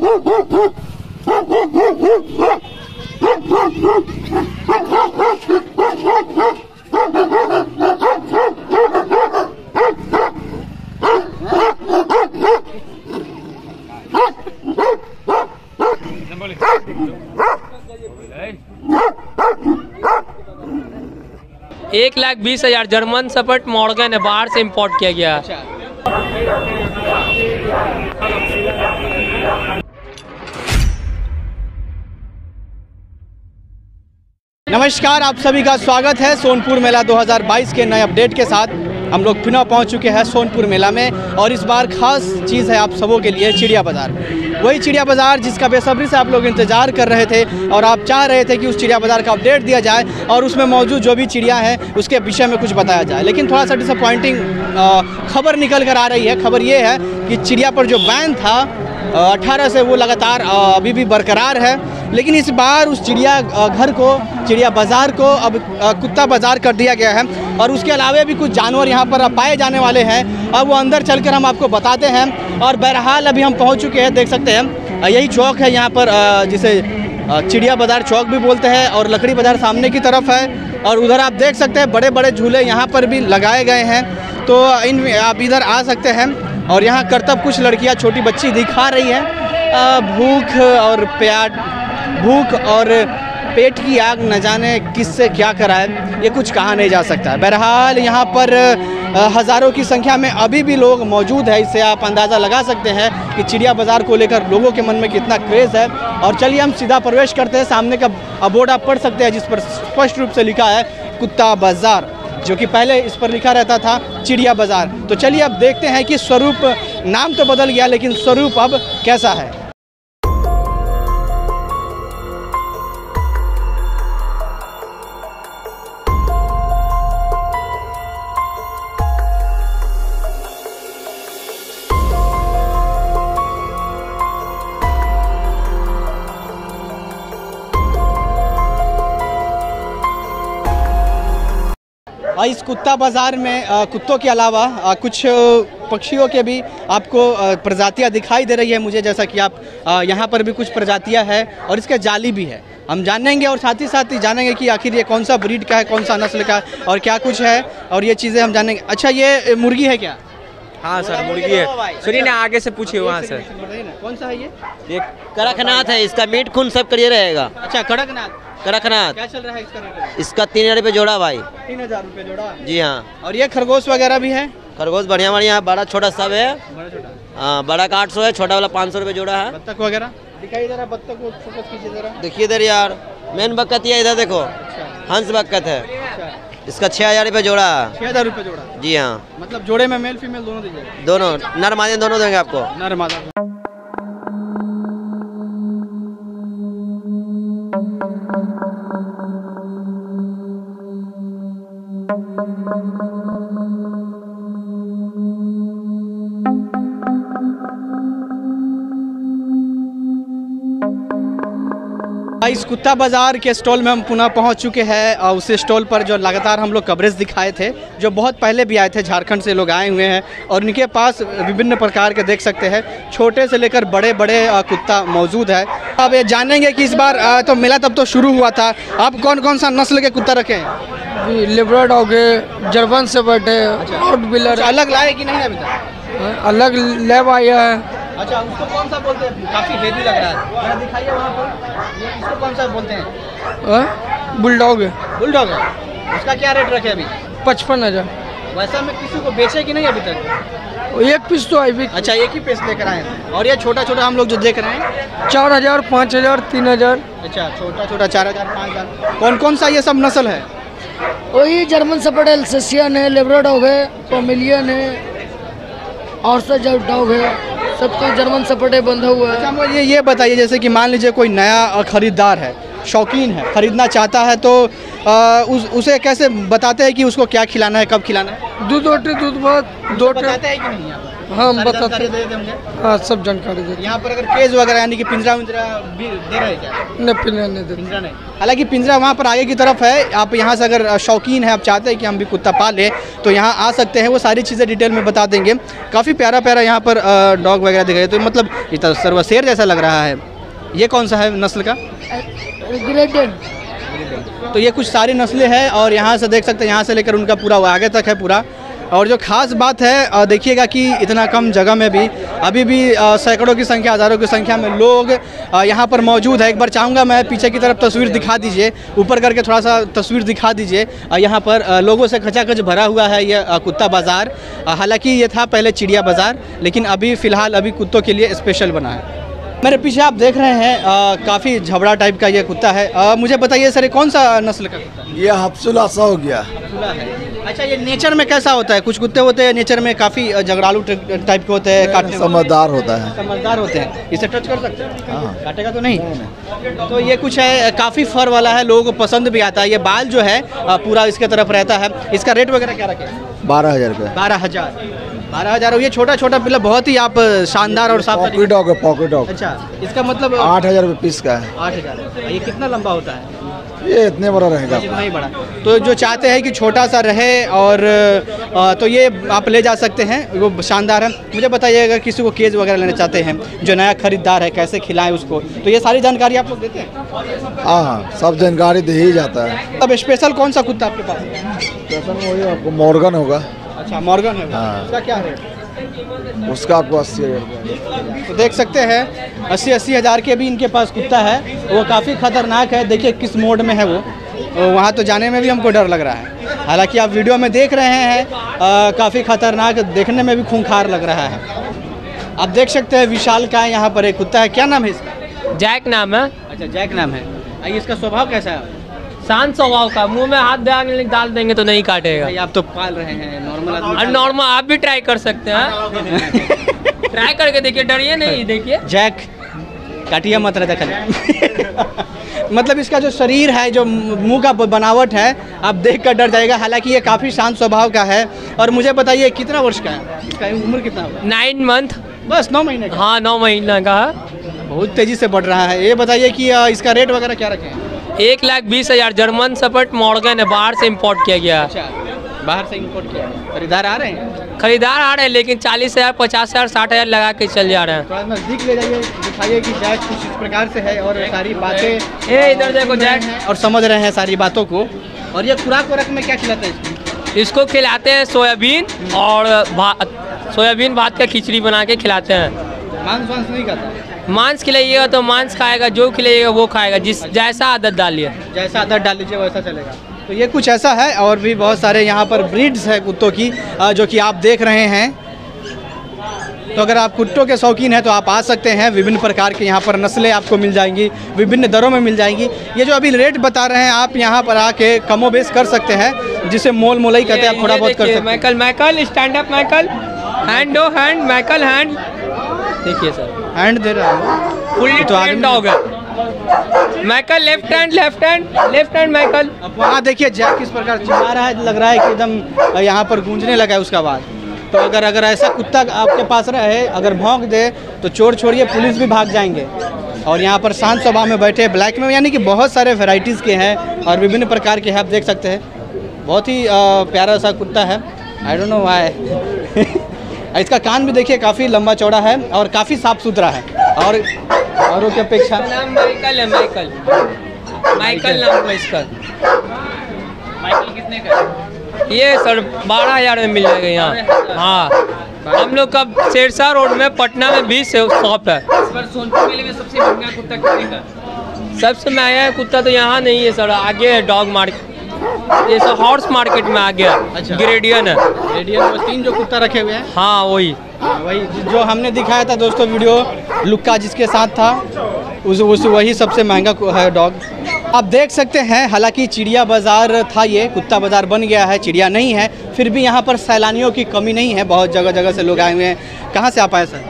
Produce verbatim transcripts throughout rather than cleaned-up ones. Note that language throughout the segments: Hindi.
एक लाख बीस हजार जर्मन शेफर्ड मॉर्गन बाहर से इंपोर्ट किया गया। नमस्कार, आप सभी का स्वागत है सोनपुर मेला दो हज़ार बाईस के नए अपडेट के साथ। हम लोग पुनः पहुंच चुके हैं सोनपुर मेला में और इस बार खास चीज़ है आप सबों के लिए चिड़िया बाजार। वही चिड़िया बाज़ार जिसका बेसब्री से आप लोग इंतज़ार कर रहे थे और आप चाह रहे थे कि उस चिड़िया बाज़ार का अपडेट दिया जाए और उसमें मौजूद जो भी चिड़िया है उसके विषय में कुछ बताया जाए, लेकिन थोड़ा सा डिसअपॉइंटिंग खबर निकल कर आ रही है। खबर ये है कि चिड़िया पर जो बैन था अठारह से वो लगातार अभी भी बरकरार है, लेकिन इस बार उस चिड़िया घर को, चिड़िया बाज़ार को अब कुत्ता बाज़ार कर दिया गया है और उसके अलावा भी कुछ जानवर यहाँ पर पाए जाने वाले हैं। अब वो अंदर चलकर हम आपको बताते हैं। और बहरहाल अभी हम पहुँच चुके हैं, देख सकते हैं यही चौक है यहाँ पर, जिसे चिड़िया बाज़ार चौक भी बोलते हैं और लकड़ी बाज़ार सामने की तरफ है। और उधर आप देख सकते हैं बड़े बड़े झूले यहाँ पर भी लगाए गए हैं, तो इन आप इधर आ सकते हैं। और यहाँ करतब कुछ लड़कियाँ, छोटी बच्ची दिखा रही हैं भूख और प्यार, भूख और पेट की आग न जाने किससे क्या कराए, ये कुछ कहा नहीं जा सकता। बहरहाल यहाँ पर हज़ारों की संख्या में अभी भी लोग मौजूद है, इससे आप अंदाज़ा लगा सकते हैं कि चिड़िया बाज़ार को लेकर लोगों के मन में कितना क्रेज़ है। और चलिए हम सीधा प्रवेश करते हैं। सामने का बोर्ड आप पढ़ सकते हैं जिस पर स्पष्ट रूप से लिखा है कुत्ता बाज़ार, जो कि पहले इस पर लिखा रहता था चिड़िया बाज़ार। तो चलिए अब देखते हैं कि स्वरूप, नाम तो बदल गया लेकिन स्वरूप अब कैसा है। इस कुत्ता बाज़ार में कुत्तों के अलावा कुछ पक्षियों के भी आपको प्रजातियां दिखाई दे रही है मुझे, जैसा कि आप यहां पर भी कुछ प्रजातियां हैं और इसके जाली भी है। हम जानेंगे और साथ ही साथ ही जानेंगे कि आखिर ये कौन सा ब्रीड का है, कौन सा नस्ल का है और क्या कुछ है, और ये चीज़ें हम जानेंगे। अच्छा, ये मुर्गी है क्या? हाँ सर, मुर्गी है। सुनिए ना, आगे से पूछिए वहाँ से। कौन सा है ये? ये कड़कनाथ है, इसका मीट खून सब करिए रहेगा। अच्छा, कड़कनाथ कड़कनाथ क्या चल रहा है इसका रेट? इसका तीन हजार रुपये जोड़ा भाई। तीन हजार रुपये जोड़ा? जी हाँ। और ये खरगोश वगैरह भी है? खरगोश बढ़िया बढ़िया, बड़ा छोटा सब है। बड़ा छोटा? हाँ, बड़ा का आठ सौ है, छोटा वाला पाँच सौ रुपये जोड़ा है। बत्तख वगैरह दिखाई दे रहा है? बत्तख को फोकस कीजिए जरा। देखिए इधर यार, मेन बक्कत ये इधर देखो, हंस बक्कत है, इसका छः हजार रुपये जोड़ा है। छः हजार रुपये जोड़ा? जी हाँ। मतलब जोड़े में मेल फीमेल दोनों दीजिए? दोनों, नर मादा दोनों देंगे आपको। नर मादा? इस कुत्ता बाज़ार के स्टॉल में हम पुनः पहुंच चुके हैं। उस स्टॉल पर जो लगातार हम लोग कवरेज दिखाए थे, जो बहुत पहले भी आए थे, झारखंड से लोग आए हुए हैं और उनके पास विभिन्न प्रकार के, देख सकते हैं, छोटे से लेकर बड़े बड़े कुत्ता मौजूद है। अब ये जानेंगे कि इस बार तो मेला तब तो शुरू हुआ था, आप कौन कौन सा नस्ल के कुत्ता रखे हैं? लेब्राडोर हो गए, जर्मन शेफर्ड है, रॉट व्हीलर। अलग लाए कि नहीं अभी तक? अलग लैब आया है। अच्छा, उसको कौन सा बोलते हैं? काफ़ी हेवी लग रहा है, जरा दिखाइए वहाँ पर। ये इसको कौन सा बोलते हैं? बुलडॉग है। बुलडॉग है? उसका क्या रेट रखे अभी? पचपन हज़ार। वैसा मैं किसी को बेचे कि नहीं अभी तक? एक पीस तो आई भी। अच्छा, एक ही पीस लेकर आए हैं। और ये छोटा छोटा हम लोग जो देख रहे हैं? चार हज़ार, पाँच हज़ार, तीन हज़ार। अच्छा, छोटा छोटा चार हज़ार, पाँच हज़ार। कौन कौन सा ये सब नस्ल है? वही जर्मन शेफर्ड, अल्सेशियन है, लेब्राडोर है, पोमेलियन है और सब जो डॉग है सब कोई जर्मन शेफर्ड बंधा हुआ है। अच्छा, मुझे ये बताइए, जैसे कि मान लीजिए कोई नया ख़रीदार है, शौकीन है, ख़रीदना चाहता है, तो आ, उस उसे कैसे बताते हैं कि उसको क्या खिलाना है, कब खिलाना है? दूध, रोटी, दूध भात, दो बताते हैं कि नहीं? हाँ बताते हैं, हाँ सब जानकारी दे। यहाँ पर अगर केज वगैरह यानी कि पिंजरा विंजरा भी दे रहे हैं क्या? नहीं पिंजरा नहीं दे, पिंजरा नहीं। हालांकि पिंजरा वहाँ पर आगे की तरफ है, आप यहाँ से अगर शौकीन है, आप चाहते हैं कि हम भी कुत्ता पालें तो यहाँ आ सकते हैं, वो सारी चीज़ें डिटेल में बता देंगे। काफ़ी प्यारा प्यारा यहाँ पर डॉग वगैरह दिखाई, तो मतलब ये तो सर्व शेर जैसा लग रहा है। ये कौन सा है नस्ल का? तो ये कुछ सारी नस्लें हैं और यहाँ से देख सकते हैं, यहाँ से लेकर उनका पूरा आगे तक है पूरा। और जो खास बात है देखिएगा कि इतना कम जगह में भी अभी भी सैकड़ों की संख्या, हज़ारों की संख्या में लोग यहाँ पर मौजूद है। एक बार चाहूँगा मैं पीछे की तरफ तस्वीर दिखा दीजिए, ऊपर करके थोड़ा सा तस्वीर दिखा दीजिए। यहाँ पर लोगों से खचाखच भरा हुआ है ये कुत्ता बाज़ार। हालाँकि ये था पहले चिड़िया बाज़ार, लेकिन अभी फ़िलहाल अभी कुत्तों के लिए स्पेशल बना है। मेरे पीछे आप देख रहे हैं काफ़ी झबड़ा टाइप का ये कुत्ता है। आ, मुझे बताइए सर, ये कौन सा नस्ल का कुत्ता? ये हफ्सुला सा हो गया है। अच्छा, ये नेचर में कैसा होता है? कुछ कुत्ते होते हैं नेचर में काफ़ी झगड़ालू टाइप के होते हैं, काटने समझदार होता है, समझदार होते हैं। इसे टच कर सकते हैं, काटेगा तो नहीं। तो ये कुछ है, काफ़ी फर वाला है, लोगों को पसंद भी आता है। ये बाल जो है पूरा इसके तरफ रहता है। इसका रेट वगैरह क्या रखे? बारह हज़ार रुपये। बारह हज़ार बारह हज़ार ये छोटा छोटा पिल्ला, बहुत ही आप शानदार और साफ पॉकेट डॉग है। Pocket dog. अच्छा, इसका मतलब आठ हज़ार रुपये पीस का है। आठ हज़ार। ये कितना लंबा होता है? ये इतने बड़ा रहेगा, इतना ही बड़ा। तो जो चाहते हैं कि छोटा सा रहे और आ, तो ये आप ले जा सकते हैं, वो शानदार है। मुझे बताइए अगर किसी को केज वगैरह लेना चाहते हैं, जो नया खरीदार है, कैसे खिलाएं उसको, तो ये सारी जानकारी आप लोग देते हैं? हाँ हाँ, सब जानकारी दे ही जाता है। अब स्पेशल कौन सा कुत्ता आपके पास है? स्पेशल वही आपको मॉर्गन होगा। अच्छा, मॉर्गन है। हाँ, उसका क्या रेट? उसका आपको अस्सी हज़ार। तो देख सकते हैं अस्सी अस्सी हज़ार के भी इनके पास कुत्ता है। वो काफ़ी ख़तरनाक है, देखिए किस मोड में है वो, वहाँ तो जाने में भी हमको डर लग रहा है। हालांकि आप वीडियो में देख रहे हैं, काफ़ी ख़तरनाक, देखने में भी खूंखार लग रहा है। आप देख सकते हैं विशाल का है यहाँ पर एक कुत्ता है। क्या नाम है इसका? जैक नाम है। अच्छा, जैक नाम है। इसका स्वभाव कैसा है? शांत स्वभाव का, मुंह में हाथ डाल देंगे तो नहीं काटेगा। आप तो पाल रहे हैं नॉर्मल, नॉर्मल आप भी ट्राई कर सकते हैं। ट्राई करके देखिए, डरिए नहीं। देखिए जैक काटिया मत रहता खाली। मतलब इसका जो शरीर है, जो मुंह का बनावट है, आप देख कर डर जाएगा। हालांकि ये काफ़ी शांत स्वभाव का है। और मुझे बताइए कितना वर्ष का है? इसका उम्र कितना? Nine month. बस नौ महीने का? हाँ, नौ महीने का है। बहुत तेज़ी से बढ़ रहा है। ये बताइए कि इसका रेट वगैरह क्या रखें? एक लाख बीस हज़ार। जर्मन शेफर्ड मॉर्गन है, बाहर से इंपोर्ट किया गया। अच्छा, बाहर से इंपोर्ट किया। खरीदार आ रहे हैं? खरीदार आ रहे हैं, लेकिन चालीस हज़ार पचास हज़ार साठ हज़ार लगा के चल जा रहे हैं। थोड़ा नज़दीक ले जाइए, दिखाइए कि जैक कुछ इस प्रकार से है और सारी बातें ए इधर देखो जैक और समझ रहे हैं सारी बातों को। और ये खुराक वराक में क्या खिलाते हैं? इसको खिलाते हैं सोयाबीन और भात, सोयाबीन भात का खिचड़ी बना के खिलाते हैं। मांस वांस नहीं खाता? मांस खिलाइएगा तो मांस खाएगा, जो खिलाइएगा वो खाएगा। जिस जैसा आदत डालिए, जैसा आदत डाल लीजिए वैसा चलेगा। तो ये कुछ ऐसा है। और भी बहुत सारे यहाँ पर ब्रीड्स है कुत्तों की, जो कि आप देख रहे हैं। तो अगर आप कुत्तों के शौकीन हैं तो आप आ सकते हैं। विभिन्न प्रकार के यहाँ पर नस्लें आपको मिल जाएंगी, विभिन्न दरों में मिल जाएंगी। ये जो अभी रेट बता रहे हैं, आप यहाँ पर आके कमो बेश कर सकते हैं, जिसे मोल मोलाई कहते हैं। आप थोड़ा बहुत कर सकते हैं। Michael Michael stand up Michael, hand ओ हैंड मैकल हैंड। देखिए सर, हैंड दे रहा है फुल्ली ट्रेंड डॉग है। Michael left hand left hand left hand Michael. अब वहाँ देखिए जैक किस प्रकार चिल्ला रहा है, लग रहा है कि एकदम यहाँ पर गूंजने लगा है उसका आवाज़। तो अगर अगर ऐसा कुत्ता आपके पास रहे, अगर भौंक दे तो चोर छोड़िए पुलिस भी भाग जाएंगे। और यहाँ पर शांत स्वभाव में बैठे ब्लैक में, यानी कि बहुत सारे वेराइटीज़ के हैं और विभिन्न प्रकार के हैं, आप देख सकते हैं। बहुत ही प्यारा सा कुत्ता है। I don't know why. इसका कान भी देखिए काफ़ी लंबा चौड़ा है और काफ़ी साफ सुथरा है। और औरों की अपेक्षा नाम माइकल है। माइकल माइकल नाम है इसका। माइकल कितने का? ये सर बारह हज़ार में मिल जाएगा यहाँ। हाँ, हम लोग का शेरशाह रोड में पटना में बीस शॉप है। इस बार सोनपुर मेले में सबसे महंगा कुत्ता कितने का? सबसे महंगा कुत्ता तो यहाँ नहीं है सर, आगे है डॉग मार्केट, ये सब हॉर्स मार्केट में आ गया। अच्छा, ग्रेडियन है। ग्रेडियन वो तीन जो कुत्ता रखे हुए हैं। हाँ, वही वही जो हमने दिखाया था दोस्तों वीडियो, लुक्का जिसके साथ था, उस, उस वही सबसे महंगा है डॉग। आप देख सकते हैं। हालांकि चिड़िया बाज़ार था ये, कुत्ता बाज़ार बन गया है, चिड़िया नहीं है। फिर भी यहाँ पर सैलानियों की कमी नहीं है, बहुत जगह जगह से लोग आए हुए हैं। कहाँ से आप आए सर?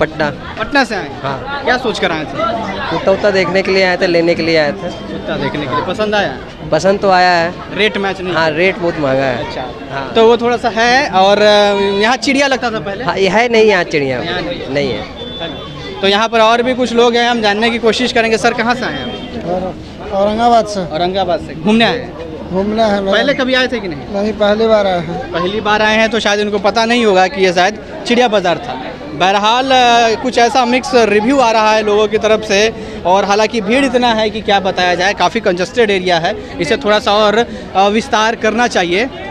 पटना। पटना से आए? हाँ। क्या सोच कर आए थे? कुत्ता देखने के लिए आए थे, लेने के लिए आए थे। कुत्ता देखने के लिए। पसंद आया? पसंद तो आया है, रेट मैच नहीं। हाँ रेट बहुत महंगा है। अच्छा हाँ। तो वो थोड़ा सा है। और यहाँ चिड़िया लगता था पहले? हाँ, है नहीं यहाँ चिड़िया नहीं है। तो यहाँ पर और भी कुछ लोग हैं, हम जानने की कोशिश करेंगे। सर कहाँ से आए हैं? औरंगाबाद से। औरंगाबाद से घूमने आए हैं? घूमना है। पहले कभी आए थे कि नहीं? नहीं पहली बार आए हैं। पहली बार आए हैं तो शायद उनको पता नहीं होगा कि ये शायद चिड़िया बाजार था। बहरहाल कुछ ऐसा मिक्स रिव्यू आ रहा है लोगों की तरफ से, और हालांकि भीड़ इतना है कि क्या बताया जाए, काफ़ी कंजस्टेड एरिया है, इसे थोड़ा सा और विस्तार करना चाहिए।